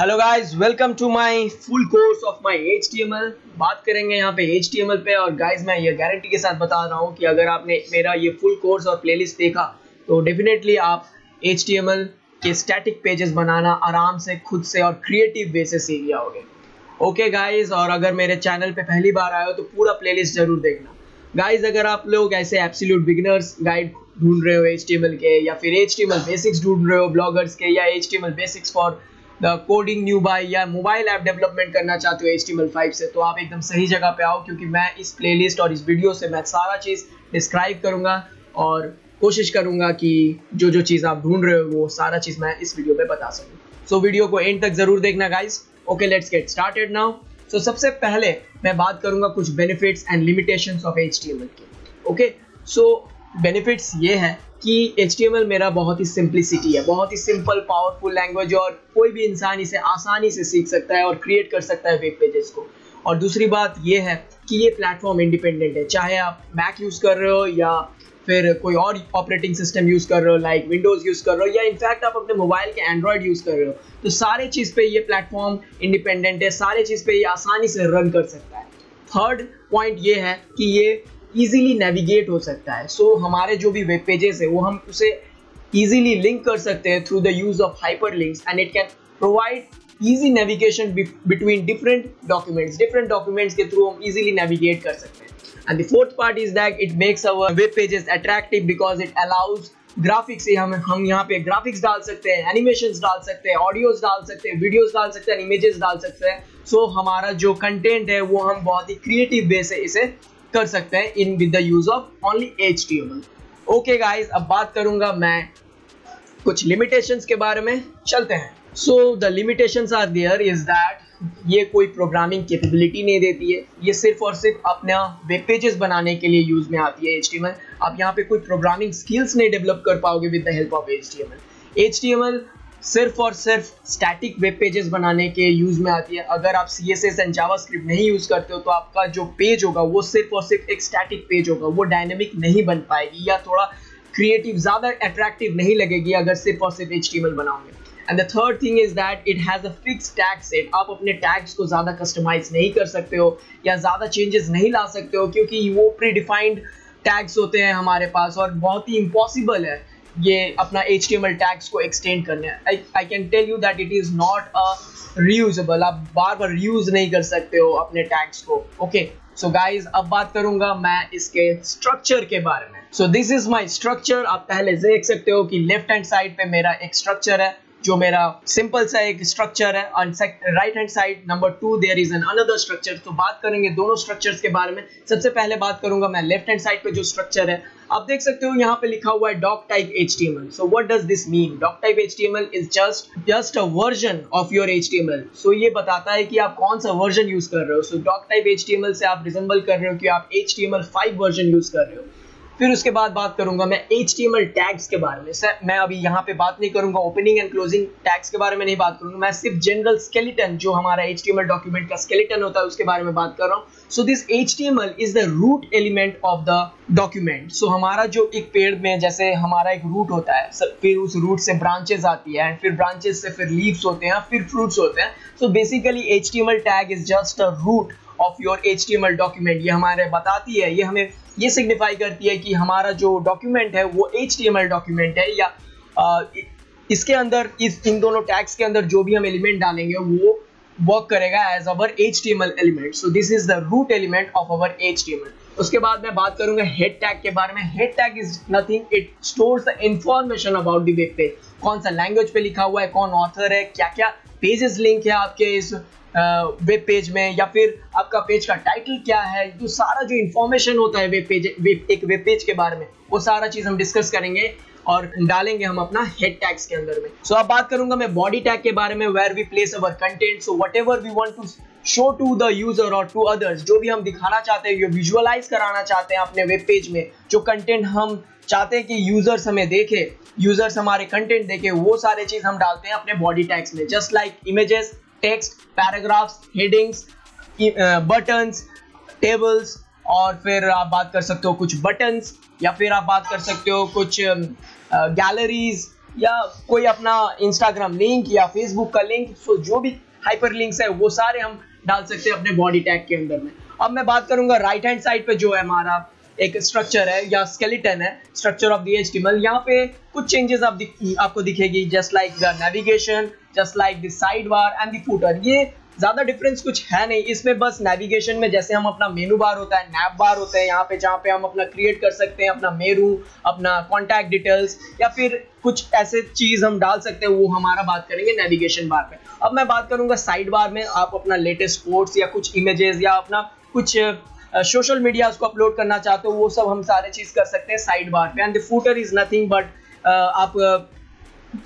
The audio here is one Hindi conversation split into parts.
Hello guys, welcome to my full course of my HTML। बात करेंगे यहाँ पे HTML पे। और गाइस, मैं ये गारंटी के साथ बता रहा हूँ कि अगर आपने मेरा ये फुल कोर्स और प्लेलिस्ट देखा तो डेफिनेटली आप HTML के स्टैटिक पेजेस बनाना आराम से खुद से और क्रिएटिव वे से सीख जाओगे। ओके गाइस, और अगर मेरे चैनल पे पहली बार आए हो तो पूरा प्लेलिस्ट जरूर देखना। गाइस, अगर आप लोग ऐसे एब्सोल्यूट बिगिनर्स गाइड ढूंढ रहे हो HTML के, या फिर HTML बेसिक्स ढूंढ रहे हो ब्लॉगर्स के, या HTML basics for the coding newbie, या मोबाइल ऐप डेवलपमेंट करना चाहते हो HTML5 से, तो आप एकदम सही जगह पे आओ, क्योंकि मैं इस प्लेलिस्ट और इस वीडियो से मैं सारा चीज़ डिस्क्राइब करूँगा और कोशिश करूँगा कि जो जो चीज़ आप ढूंढ रहे हो वो सारा चीज़ मैं इस वीडियो में बता सकूँ। सो वीडियो को एंड तक ज़रूर देखना guys. Okay, let's get started now. So सबसे पहले मैं बात करूँगा कुछ benefits and limitations of HTML के। ओके, सो बेनिफिट्स ये है कि HTML मेरा बहुत ही सिंप्लिसिटी है, बहुत ही सिंपल पावरफुल लैंग्वेज, और कोई भी इंसान इसे आसानी से सीख सकता है और क्रिएट कर सकता है वेब पेजेस को। और दूसरी बात ये है कि ये प्लेटफॉर्म इंडिपेंडेंट है, चाहे आप मैक यूज़ कर रहे हो या फिर कोई और ऑपरेटिंग सिस्टम यूज़ कर रहे हो, लाइक विंडोज़ यूज़ कर रहे हो, या इनफैक्ट आप अपने मोबाइल के एंड्रॉयड यूज़ कर रहे हो, तो सारे चीज़ पर ये प्लेटफॉर्म इंडिपेंडेंट है, सारे चीज़ पर ये आसानी से रन कर सकता है। थर्ड पॉइंट ये है कि ये ईज़िली नेविगेट हो सकता है। सो हमारे जो भी वेब पेजेस है वो हम उसे ईज़िली लिंक कर सकते हैं through the use of hyperlinks, and it can provide easy navigation between different documents. Different documents के थ्रू हम ईजिली नेविगेट कर सकते हैं। And the fourth part is that it makes our web pages attractive because it allows graphics. हम यहाँ पे ग्राफिक्स डाल सकते हैं, एनिमेशंस डाल सकते हैं, ऑडियोज डाल सकते हैं, वीडियोज डाल सकते हैं, इमेजेस डाल सकते हैं। सो हमारा जो कंटेंट है वो हम बहुत ही क्रिएटिव वे से इसे कर सकते हैं in with the use of only HTML। Okay guys, अब बात करूंगा मैं कुछ लिमिटेशंस के बारे में। चलते हैं। So the limitations are there is that ये कोई प्रोग्रामिंग कैपेबिलिटी नहीं देती है। ये सिर्फ और सिर्फ अपना वेब पेजेस बनाने के लिए यूज में आती है HTML। आप यहाँ पे कोई प्रोग्रामिंग स्किल्स नहीं डेवलप कर पाओगे with the help of HTML। HTML सिर्फ और सिर्फ स्टैटिक वेब पेजेस बनाने के यूज़ में आती है। अगर आप CSS एंड JavaScript नहीं यूज़ करते हो तो आपका जो पेज होगा वो सिर्फ और सिर्फ एक स्टैटिक पेज होगा, वो डायनेमिक नहीं बन पाएगी या थोड़ा क्रिएटिव, ज़्यादा अट्रैक्टिव नहीं लगेगी अगर सिर्फ और सिर्फ HTML बनाओगे। And the third thing is that it has a fix tag set. आप अपने टैग्स को ज़्यादा कस्टमाइज़ नहीं कर सकते हो या ज़्यादा चेंजेस नहीं ला सकते हो, क्योंकि वो प्री डिफाइंड टैग्स होते हैं हमारे पास, और बहुत ही इम्पॉसिबल है ये अपना HTML टैग्स को एक्सटेंड करने। I can tell you that it is not a reusable. आप बार बार रीयूज नहीं कर सकते हो अपने टैग्स को। ओके सो गाइज, अब बात करूंगा मैं इसके स्ट्रक्चर के बारे में। So this is my structure. आप पहले देख सकते हो कि लेफ्ट हैंड साइड पे मेरा एक स्ट्रक्चर है जो मेरा सिंपल सा एक स्ट्रक्चर है, और right hand side number 2 there is an another structure. तो बात करेंगे दोनों स्ट्रक्चर्स के बारे में। सबसे पहले बात करूंगा मैं लेफ्ट हैंड साइड पे जो स्ट्रक्चर है। आप देख सकते हो यहाँ पे लिखा हुआ है doc type HTML। So what does this mean? Doc type HTML is just a version of your HTML। So ये बताता है कि आप कौन सा वर्जन यूज कर रहे हो। सो डॉक टाइप HTML से आप रिजेंबल कर रहे हो कि आप HTML5 वर्जन यूज कर रहे हो। फिर उसके बाद बात करूंगा मैं HTML टैग्स के बारे में। सर मैं अभी यहाँ पे बात नहीं करूंगा, ओपनिंग एंड क्लोजिंग टैग्स के बारे में नहीं बात करूंगा, मैं सिर्फ जनरल स्केलेटन, जो हमारा HTML डॉक्यूमेंट का स्केलेटन होता है, उसके बारे में बात कर रहा हूँ। So this HTML is the root element of the document. So हमारा जो एक पेड़ में जैसे हमारा एक रूट होता है, फिर उस रूट से ब्रांचेस आती है, एंड फिर ब्रांचेस से फिर लीव्स होते हैं, फिर फ्रूट्स होते हैं। So basically HTML tag is just a root of your HTML document. ये हमारे बताती है, ये हमें ये सिग्निफाई करती है कि हमारा जो डॉक्यूमेंट है वो HTML डॉक्यूमेंट है, या इसके अंदर इन दोनों टैग्स के अंदर जो भी हम एलिमेंट डालेंगे वो वर्क करेगा as our HTML element. So this is the root element of our HTML। उसके बाद मैं बात करूंगा हेड टैग के बारे में। Head tag is nothing, it stores the information about the web page. कौन सा लैंग्वेज पे लिखा हुआ है, कौन ऑथर है, क्या क्या पेजेस लिंक है आपके इस वेब पेज में, या फिर आपका पेज का टाइटल क्या है, तो सारा जो इन्फॉर्मेशन होता है वेब पेज के बारे में वो सारा चीज़ हम डिस्कस करेंगे और डालेंगे हम अपना हेड टैग्स के अंदर में। सो अब बात करूंगा मैं बॉडी टैग के बारे में, where we place our content. So whatever we want to show to the user और टू अदर्स, जो भी हम दिखाना चाहते हैं, जो विजुअलाइज कराना चाहते हैं अपने वेब पेज में, जो कंटेंट हम चाहते हैं कि यूजर्स हमें देखे, यूजर्स हमारे कंटेंट देखे, वो सारे चीज़ हम डालते हैं अपने बॉडी टैग्स में। Just like images, text, paragraphs, headings, buttons, tables, और फिर आप बात कर सकते हो कुछ बटन्स, या फिर आप बात कर सकते हो कुछ गैलरीज, या कोई अपना इंस्टाग्राम लिंक या फेसबुक का लिंक, सो जो भी हाइपर लिंक्स है वो सारे हम डाल सकते हैं अपने बॉडी टैग के अंदर में। अब मैं बात करूंगा राइट हैंड साइड पे जो है हमारा एक स्ट्रक्चर है या स्केलेटन है, स्ट्रक्चर ऑफ द एचटीएमएल। यहाँ पे कुछ चेंजेस आपको दिखेगी, just like the navigation, just like the side bar and the footer. ये ज़्यादा डिफरेंस कुछ है नहीं इसमें, बस नेविगेशन में जैसे हम अपना मेनू बार होता है, नैप बार होता है यहाँ पे, जहाँ पे हम अपना क्रिएट कर सकते हैं अपना मेनू, अपना कॉन्टैक्ट डिटेल्स या फिर कुछ ऐसे चीज़ हम डाल सकते हैं, वो हमारा बात करेंगे नेविगेशन बार पे। अब मैं बात करूँगा साइड बार में, आप अपना लेटेस्ट पोस्ट या कुछ इमेजेस या अपना कुछ सोशल मीडिया उसको अपलोड करना चाहते हो, वो सब हम सारे चीज़ कर सकते हैं साइड बार पे। And the footer is nothing but आप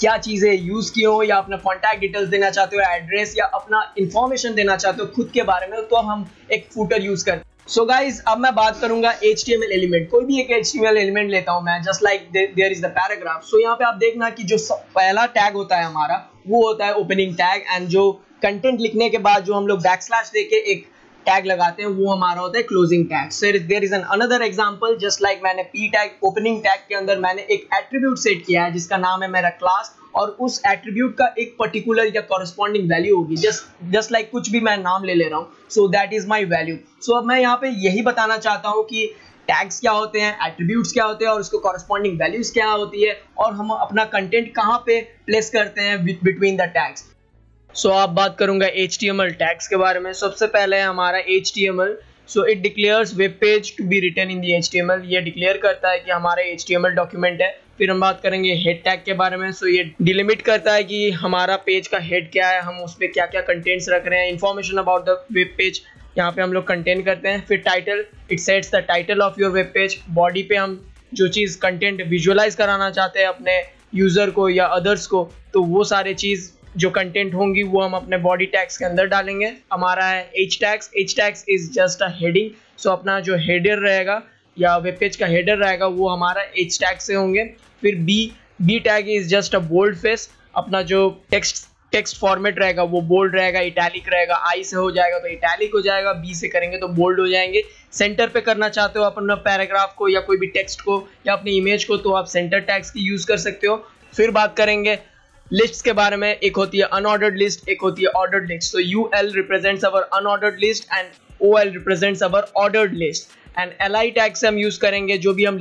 क्या चीज़ें यूज़ किए हो या अपना कॉन्टैक्ट डिटेल्स देना चाहते हो, एड्रेस या अपना इंफॉर्मेशन देना चाहते हो खुद के बारे में, तो हम एक फूटर यूज़ करते हैं। सो गाइज अब मैं बात करूंगा HTML एलिमेंट। कोई भी एक HTML एलिमेंट लेता हूं मैं, just like there is the paragraph. So यहाँ पे आप देखना कि जो पहला टैग होता है हमारा वो होता है ओपनिंग टैग, एंड जो कंटेंट लिखने के बाद जो हम लोग बैकस्लैश देके एक टैग लगाते हैं वो हमारा होता है closing tag. So there is an another example, just like मैंने पी टैग, ओपनिंग टैग के अंदर मैंने एक एट्रीब्यूट सेट किया है जिसका नाम है मेरा क्लास, और उस एट्रीब्यूट का एक पर्टिकुलर या कॉरस्पॉन्डिंग वैल्यू होगी, जस्ट लाइक कुछ भी मैं नाम ले रहा हूँ, so that is my value. So अब मैं यहाँ पे यही बताना चाहता हूँ कि टैग्स क्या होते हैं, एट्रीब्यूट्स क्या होते हैं और उसको कॉरस्पॉन्डिंग वैल्यूज क्या होती है, और हम अपना कंटेंट कहाँ पे प्लेस करते हैं बिटवीन द टैग्स। सो आप बात करूंगा HTML टैग्स के बारे में। सबसे पहले है हमारा HTML। So it declares web page to be written in the HTML, ये डिक्लेयर करता है कि हमारा HTML डॉक्यूमेंट है। फिर हम बात करेंगे हेड टैग के बारे में। सो ये डिलिमिट करता है कि हमारा पेज का हेड क्या है, हम उस पर क्या क्या कंटेंट्स रख रहे हैं, information about the web page यहाँ पे हम लोग कंटेंट करते हैं। फिर title, it sets the title of your web page. Body पे हम जो चीज़ कंटेंट विजुअलाइज कराना चाहते हैं अपने यूज़र को या अदर्स को, तो वो सारे चीज़ जो कंटेंट होंगी वो हम अपने बॉडी टैग्स के अंदर डालेंगे। हमारा है H tags. H tags is just a heading. So अपना जो हेडर रहेगा या वेब पेज का हेडर रहेगा वो हमारा एच टैग से होंगे। फिर B tag is just a bold face. अपना जो टेक्स्ट फॉर्मेट रहेगा वो बोल्ड रहेगा, इटैलिक रहेगा, आई से हो जाएगा तो इटैलिक हो जाएगा, बी से करेंगे तो बोल्ड हो जाएंगे। सेंटर पे करना चाहते हो अपना पैराग्राफ को या कोई भी टेक्स्ट को या अपनी इमेज को, तो आप सेंटर टैग्स की यूज़ कर सकते हो। फिर बात करेंगे लिस्ट्स के बारे में। एक होती है अनऑर्डर्ड लिस्ट, एक होती है ordered list. So UL represents our unordered list and OL represents our ordered list. And LI tag से हम यूज़ करेंगे, जो भी हम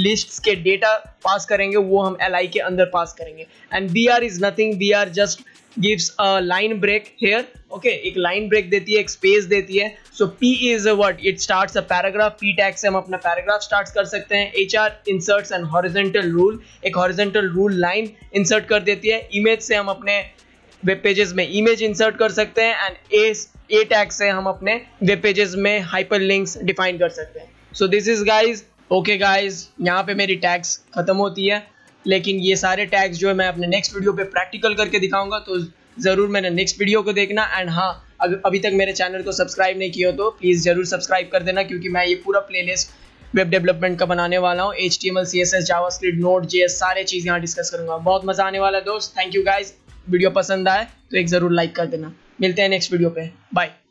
लिस्ट्स के डेटा पास करेंगे वो हम LI के अंदर पास करेंगे। And BR is nothing, BR just gives a line break here, okay, एक लाइन ब्रेक देती है, एक स्पेस देती है। So P is a word, it starts a paragraph. P tag से हम अपना पैराग्राफ स्टार्ट कर सकते हैं। HR inserts and horizontal rule, एक हॉरिजेंटल रूल लाइन इंसर्ट कर देती है। इमेज से हम अपने वेब पेजेस में इमेज इंसर्ट कर सकते हैं। एंड A टैग से हम अपने वेब पेजेस में हाइपर लिंक्स डिफाइन कर सकते हैं। So this is guys, okay guys, यहाँ पे मेरी टैग्स खत्म होती है, लेकिन ये सारे टैग्स जो है मैं अपने नेक्स्ट वीडियो पे प्रैक्टिकल करके दिखाऊंगा, तो ज़रूर मेरे नेक्स्ट वीडियो को देखना। एंड हाँ, अगर अभी तक मेरे चैनल को सब्सक्राइब नहीं किया हो तो प्लीज़ ज़रूर सब्सक्राइब कर देना, क्योंकि मैं ये पूरा प्लेलिस्ट वेब डेवलपमेंट का बनाने वाला हूँ। HTML, CSS, JavaScript, Node JS सारे चीज़ यहाँ डिस्कस करूँगा, बहुत मज़ा आने वाला है दोस्त। थैंक यू गाइज, वीडियो पसंद आए तो एक ज़रूर लाइक कर देना। मिलते हैं नेक्स्ट वीडियो पे, बाय।